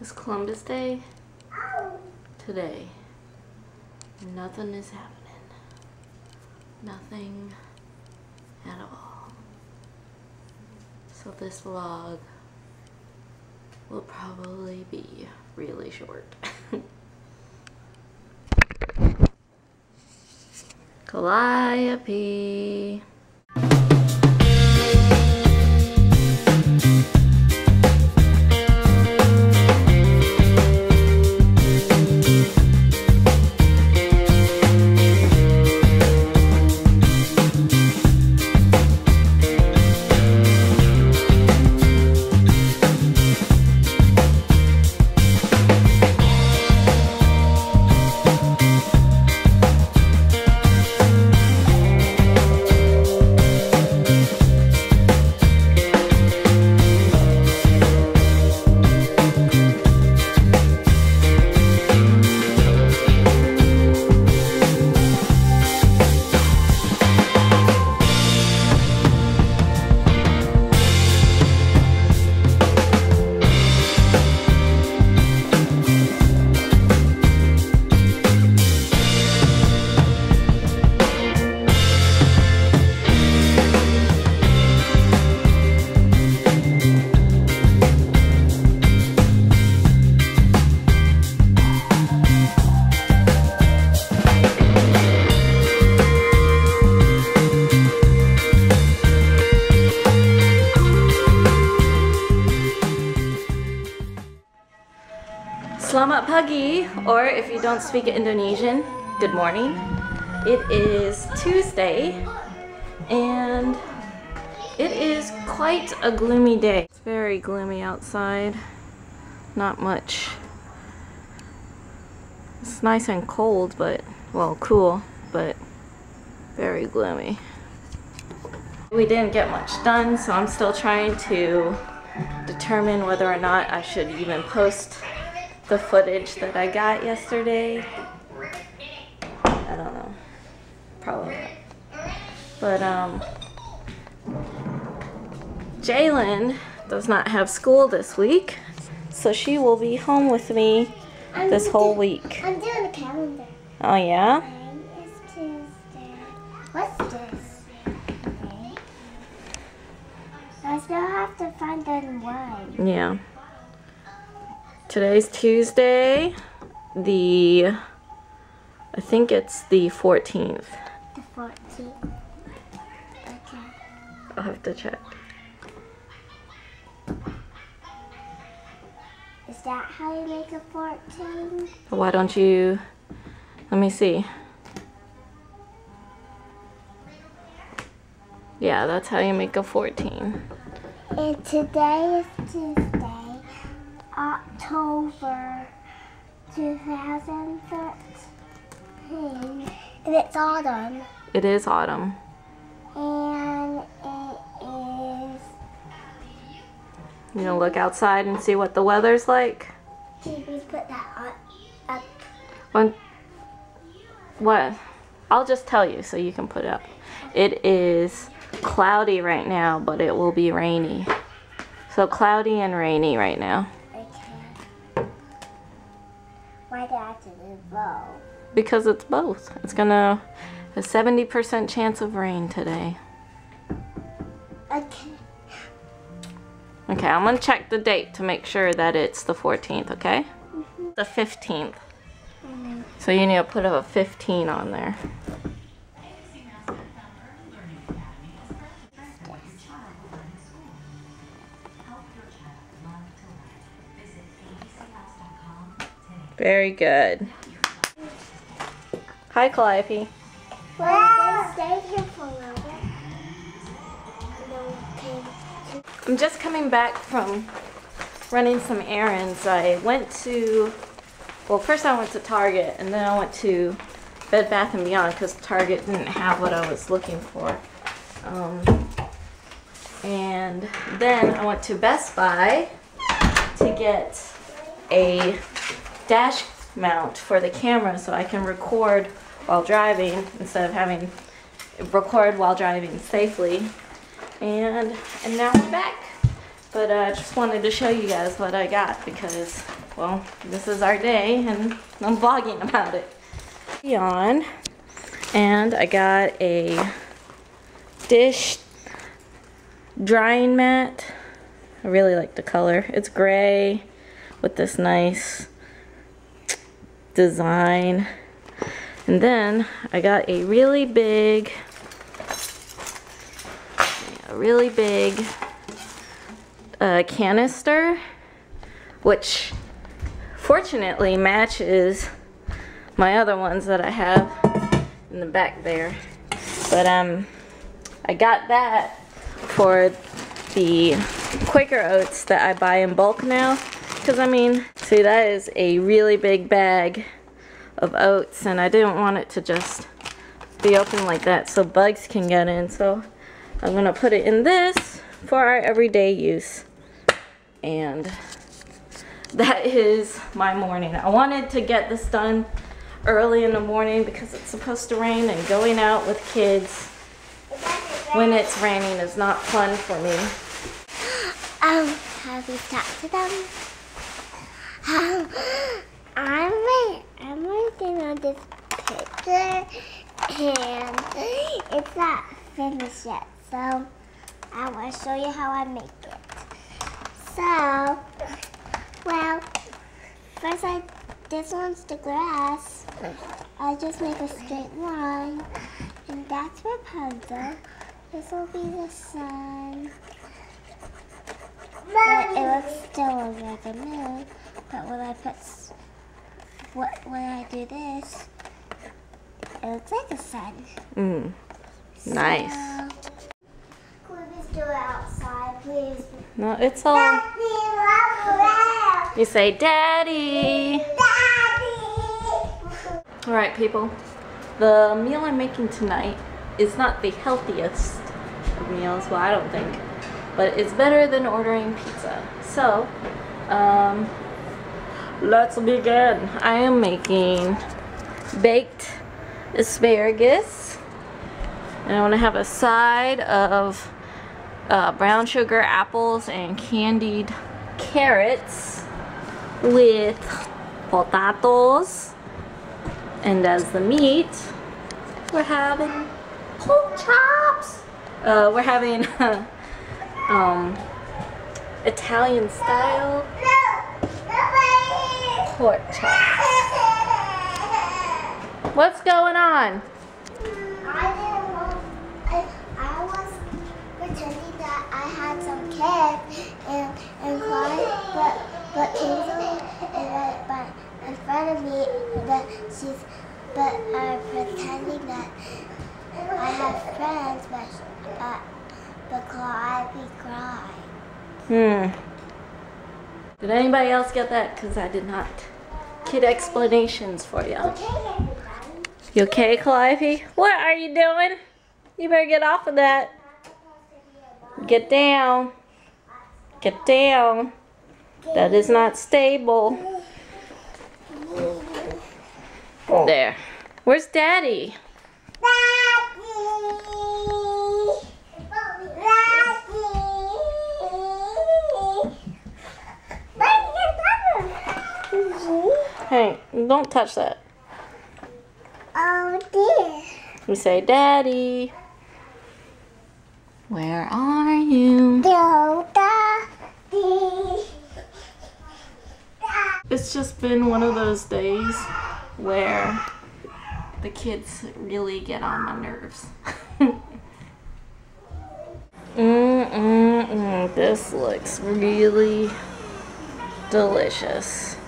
This Columbus Day, today, nothing is happening. Nothing at all. So this vlog will probably be really short. Calliope. Selamat pagi, or if you don't speak Indonesian, good morning. It is Tuesday, and it is quite a gloomy day. It's very gloomy outside. Not much. It's nice and cold, but, well, cool, but very gloomy. We didn't get much done, so I'm still trying to determine whether or not I should even post the footage that I got yesterday. I don't know. Probably not. But Jaylen does not have school this week, so she will be home with me this whole week. I'm doing the calendar. Oh yeah? Today is Tuesday. What's this? Okay. I still have to find that one. Yeah. Today's Tuesday, I think it's the 14th. The 14th. Okay. I'll have to check. Is that how you make a 14? Why don't you, let me see. Yeah, that's how you make a 14. And today is Tuesday. October 2013, and it's autumn. It is autumn. And it is... You gonna look outside and see what the weather's like? Can we put that up? What? I'll just tell you so you can put it up. It is cloudy right now, but it will be rainy. So cloudy and rainy right now. Why do I have to do both? Because it's both. It's gonna a 70% chance of rain today. Okay. Okay, I'm gonna check the date to make sure that it's the 14th, okay? Mm-hmm. The 15th. Mm-hmm. So you need to put a 15 on there. Very good. Hi, Calliope. Wow. I'm just coming back from running some errands. First I went to Target, and then I went to Bed Bath and Beyond because Target didn't have what I was looking for. And then I went to Best Buy to get a dash mount for the camera so I can record while driving instead of having record while driving safely. And now we're back. But I just wanted to show you guys what I got because, well, this is our day and I'm vlogging about it. Beyond, and I got a dish drying mat. I really like the color. It's gray with this nice design. And then I got a really big canister, which fortunately matches my other ones that I have in the back there. But I got that for the Quaker oats that I buy in bulk now, because I mean, see, that is a really big bag of oats and I didn't want it to just be open like that so bugs can get in, so I'm gonna put it in this for our everyday use. And that is my morning. I wanted to get this done early in the morning because it's supposed to rain, and going out with kids when it's raining is not fun for me. Have you talked to them? I'm working on this picture and it's not finished yet, so I want to show you how I make it. So, well, first this one's the grass. I just make a straight line, and that's Rapunzel. This will be the sun. But it looks still a regular moon. But when I put, when I do this, it looks like a sun. Mm. So, nice. Could we just do it outside, please? No, it's all. Daddy, you say, Daddy. Daddy. All right, people. The meal I'm making tonight is not the healthiest of meals. Well, I don't think, but it's better than ordering pizza. So, let's begin. I am making baked asparagus, and I want to have a side of brown sugar apples and candied carrots with potatoes. And as the meat, we're having pork chops. We're having Italian style pork chops. What's going on? I was pretending that I had some kids and Clyde, but Kingsley is right in front of me, but I'm pretending that I have friends, but Calliope cried. Hmm. Did anybody else get that? Because I did not. Kid explanations for you. Okay, you okay, Calliope? What are you doing? You better get off of that. Get down. Get down. That is not stable. There. Where's Daddy? Daddy. Daddy. Hey, don't touch that. Oh dear. We say, Daddy. Where are you? Daddy. It's just been one of those days where the kids really get on my nerves. This looks really delicious.